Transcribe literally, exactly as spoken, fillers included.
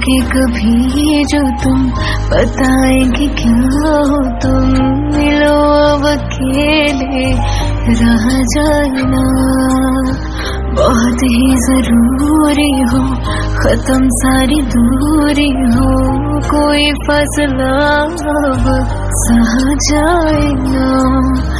आओगे कभी ये जो तुम बताएंगे क्या हो तुम। मिलो अब अकेले रह जाना, बहुत ही जरूरी हो, खत्म सारी दूरी हो, कोई फसला अब सह जाए ना।